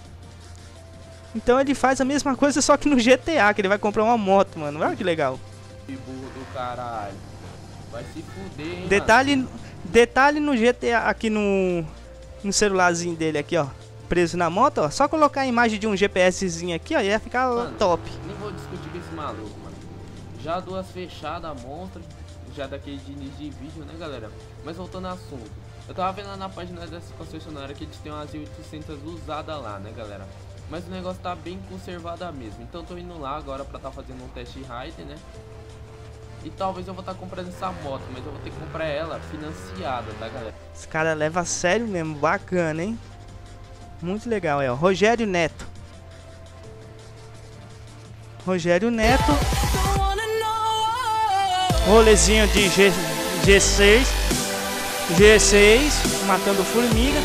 Então ele faz a mesma coisa, só que no GTA, que ele vai comprar uma moto, mano. Olha que legal. Que burro do caralho. Vai se fuder, hein, detalhe no GTA, aqui no celularzinho dele aqui, ó. Preso na moto, ó, só colocar a imagem de um GPSzinho aqui, ó, ia ficar, mano, top. Nem vou discutir com esse maluco, mano. Já duas fechadas, monstro, já daquele de vídeo, né, galera? Mas voltando ao assunto, eu tava vendo lá na página dessa concessionária que a gente tem uma Z800 usada lá, né, galera? Mas o negócio tá bem conservada mesmo, então tô indo lá agora pra tá fazendo um teste ride, né? E talvez eu vou estar comprando essa moto, mas eu vou ter que comprar ela financiada, tá, galera? Esse cara leva a sério mesmo, bacana, hein? Muito legal, é o Rogério Neto. Rogério Neto. Rolezinho de G6. G6, matando formiga.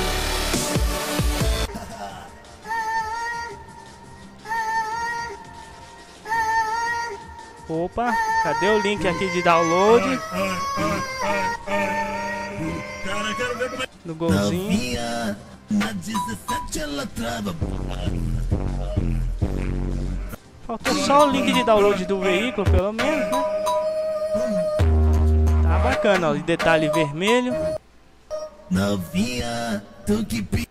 Opa, cadê o link aqui de download? No golzinho. Faltou só o link de download do veículo, pelo menos, né? bacana, ó, de detalhe vermelho. Novinha, tu que p...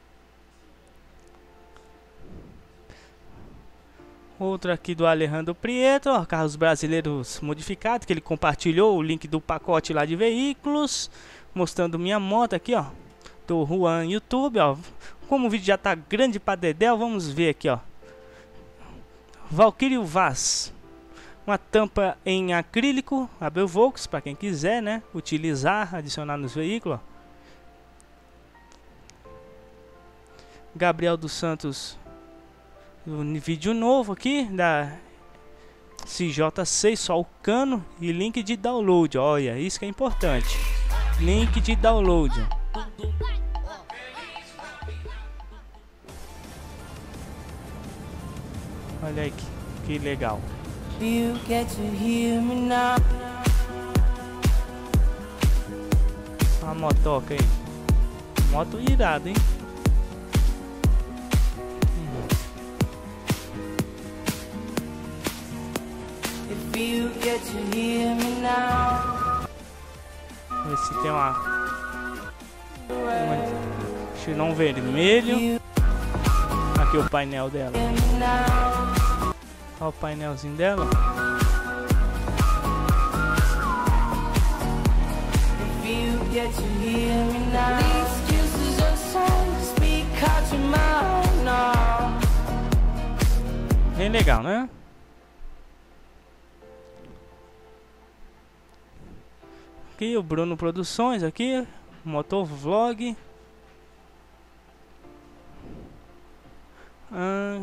Outro aqui do Alejandro Prieto, ó, carros brasileiros modificados, que ele compartilhou o link do pacote lá de veículos. Mostrando minha moto aqui, ó, do Juan YouTube, ó. Como o vídeo já tá grande pra dedéu, vamos ver aqui, ó. Valkyrie Vaz, uma tampa em acrílico, Abel Volks, pra quem quiser, né, utilizar, adicionar nos veículos, ó. Gabriel dos Santos, um vídeo novo aqui da CJ6, só o cano e link de download, olha, isso que é importante, link de download. Olha aí que legal. You get to hear me now. A motoca aí, moto irada, hein. Esse tem uma xilão vermelho. Aqui o painel dela. Olha o painelzinho dela. Bem legal, né? Aqui o Bruno Produções, aqui Motovlog.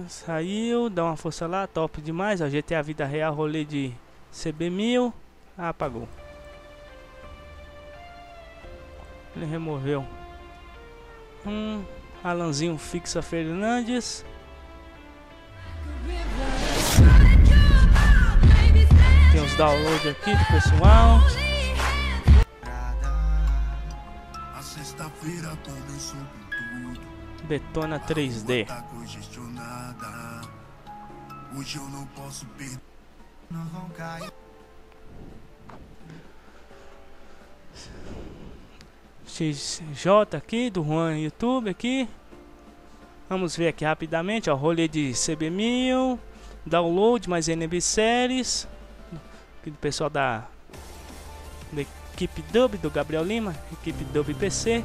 Saiu, dá uma força lá, top demais. A GTA Vida Real, rolê de CB1000. Ah, apagou. Ele removeu. Alanzinho Fixa Fernandes. Tem os downloads aqui do pessoal. Detona 3D. XJ aqui do Juan YouTube aqui. Vamos ver aqui rapidamente, ó, rolê de CB1000, download mais ENB Series, aqui do pessoal da Equipe Dub do Gabriel Lima, Equipe WPC.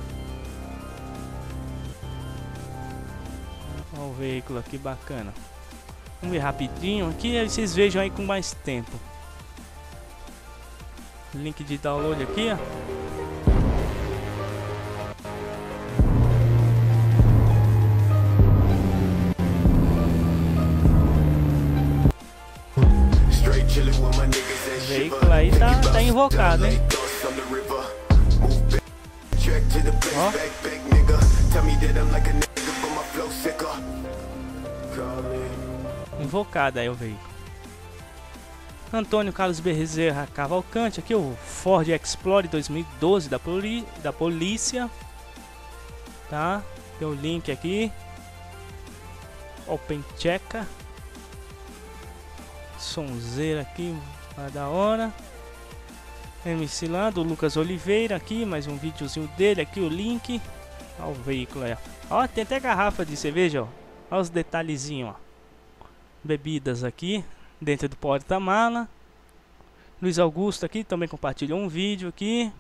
Olha o veículo aqui bacana. Vamos ver rapidinho aqui, aí vocês vejam aí com mais tempo. Link de download aqui, ó. O veículo aí tá invocado, hein? Ó. Invocado aí o veículo. Antônio Carlos Bezerra Cavalcante, aqui o Ford Explorer 2012 da polícia. Tá? Tem o link aqui. Open Checa. Sonzeira aqui, da hora. MC lá do Lucas Oliveira aqui, mais um videozinho dele aqui, o link ao veículo aí, ó. Ó, tem até garrafa de cerveja, ó. Olha os detalhezinhos, ó. Bebidas aqui dentro do porta-mala. Luiz Augusto aqui também compartilhou um vídeo aqui.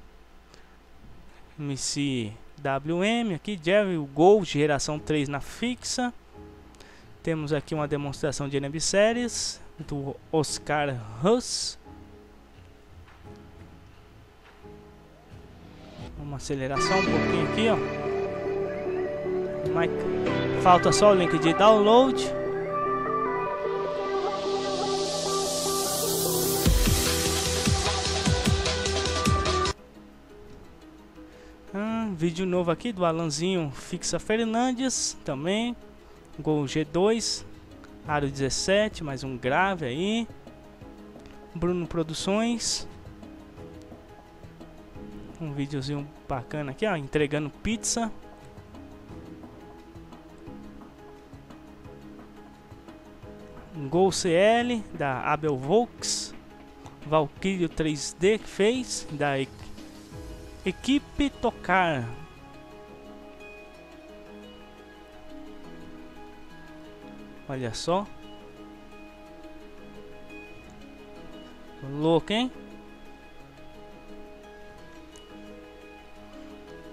MC WM aqui, Jerry, o Gol geração 3 na fixa. Temos aqui uma demonstração de ENB Series do Oscar Russ. Uma aceleração um pouquinho aqui, ó. Mike. Falta só o link de download. Vídeo novo aqui do Alanzinho Fixa Fernandes também. Gol G2. Aro 17, mais um grave aí. Bruno Produções. Um videozinho bacana aqui, ó, entregando pizza. Gol CL da Abel Volks. Valkyrie 3D que fez da Equipe Tocar. Olha só. Louco, hein?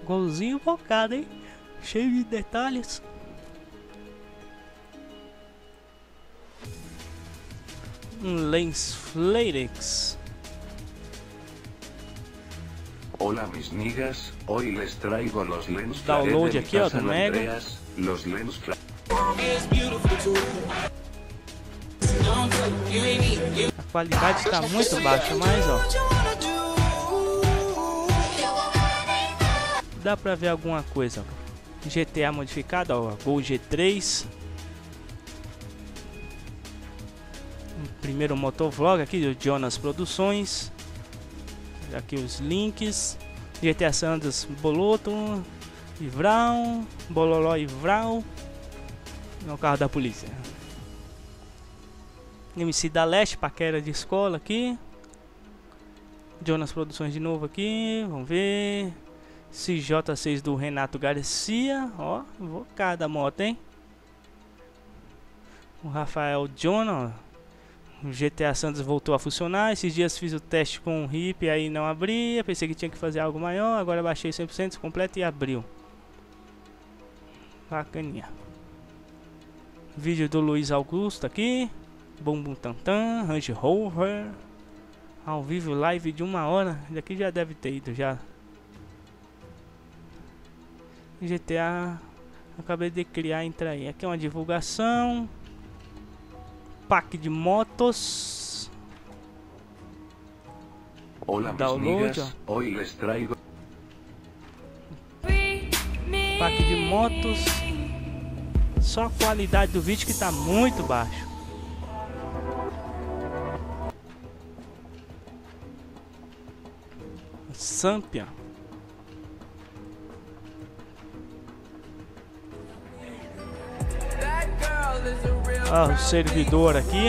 Golzinho focado, hein? Cheio de detalhes. Lens Flarex. Hola mis niggas, hoy les traigo los lens Flarex. Download aqui, ó, do Mega. Los lens A qualidade está muito baixa, mas ó, dá pra ver alguma coisa. GTA modificado, ó, Gol G3. Primeiro motovlog aqui do Jonas Produções. Aqui os links. GTA San Andreas Boloto e Vral, Bololó e Vral. No carro da polícia. MC da Leste, paquera de escola aqui. Jonas Produções de novo aqui, vamos ver. CJ6 do Renato Garcia, ó, invocada a moto, hein? O Rafael Jonas, o GTA Santos voltou a funcionar. Esses dias fiz o teste com o RIP, aí não abria, pensei que tinha que fazer algo maior, agora baixei 100% completo e abriu. Bacaninha. Vídeo do Luiz Augusto aqui. Bum Bum Tantan, Range Rover. Ao vivo, live de 1 hora. Daqui já deve ter ido já. GTA. Acabei de criar, entra aí. Aqui é uma divulgação. Pack de motos. Olá, download. Pack de motos. Só a qualidade do vídeo que tá muito baixo. Sampia. Ah, o servidor aqui.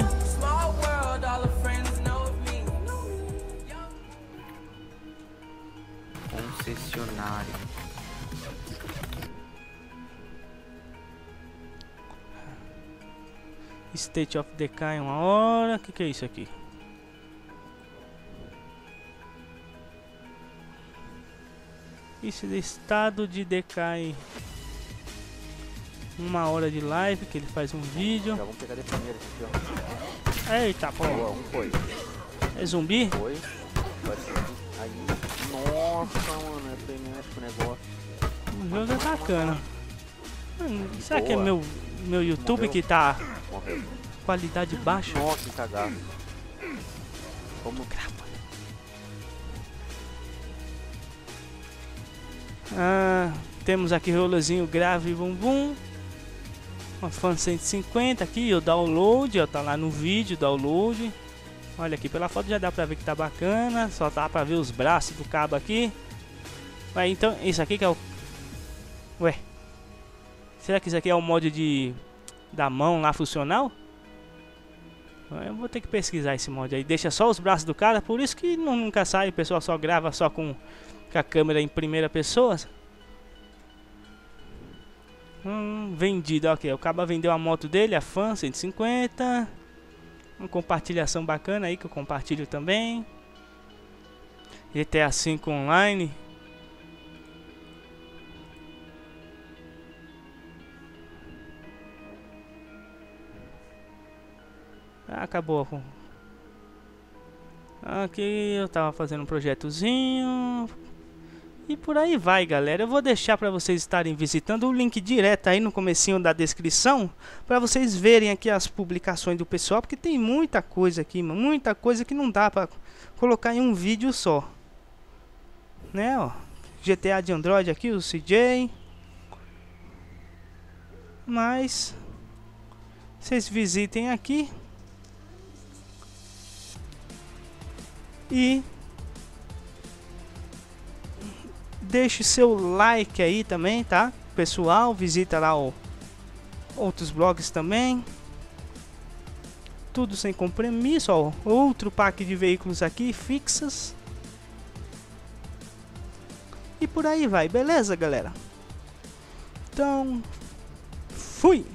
Concessionário. State of Decay 1 hora. O que é isso aqui? Isso de estado de decai. 1 hora de live que ele faz um vídeo. Já vamos pegar de primeira aqui, ó. Eita, pô. Foi. É zumbi? Foi. Aí. Nossa, mano, é frenético o negócio. O jogo é bacana. Será que é meu YouTube Morreu? Que tá qualidade baixa? Nossa, que cagado. Como crapa. Ah, temos aqui rolozinho grave Bum Bum. Uma fan 150 aqui, o download, ó, tá lá no vídeo, download. Olha aqui, pela foto já dá pra ver que tá bacana, só dá pra ver os braços do cabo aqui. Ué, então, isso aqui que é o... Ué, será que isso aqui é o mod de... da mão lá funcional? Eu vou ter que pesquisar esse mod aí, deixa só os braços do cara, por isso que nunca sai, o pessoal só grava só com a câmera em primeira pessoa. Vendido, ok. O caba vendeu a moto dele, a Fan 150. Uma compartilhação bacana aí que eu compartilho também. GTA V Online. Ah, acabou. Aqui eu tava fazendo um projetozinho. E por aí vai, galera. Eu vou deixar para vocês estarem visitando o link direto aí no comecinho da descrição, para vocês verem aqui as publicações do pessoal, porque tem muita coisa aqui, muita coisa que não dá para colocar em um vídeo só, né, ó. GTA de Android aqui, o CJ. Mas vocês visitem aqui e deixe seu like aí também, tá? Pessoal, visita lá outros blogs também. Tudo sem compromisso, ó. Outro pack de veículos aqui, fixas. E por aí vai, beleza, galera? Então, fui!